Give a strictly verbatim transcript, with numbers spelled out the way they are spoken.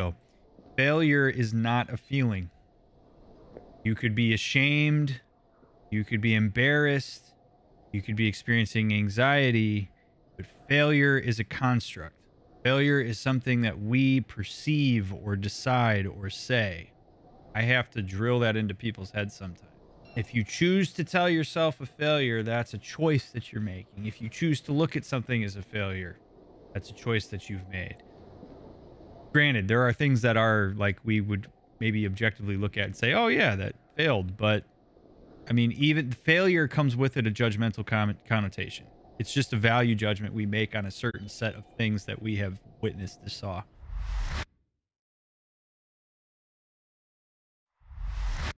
So failure is not a feeling. You could be ashamed. You could be embarrassed. You could be experiencing anxiety. But failure is a construct. Failure is something that we perceive or decide or say. I have to drill that into people's heads sometimes. If you choose to tell yourself a failure, that's a choice that you're making. If you choose to look at something as a failure, that's a choice that you've made. Granted, there are things that are like we would maybe objectively look at and say, oh yeah, that failed. But I mean, even failure comes with it a judgmental connotation. It's just a value judgment we make on a certain set of things that we have witnessed or saw.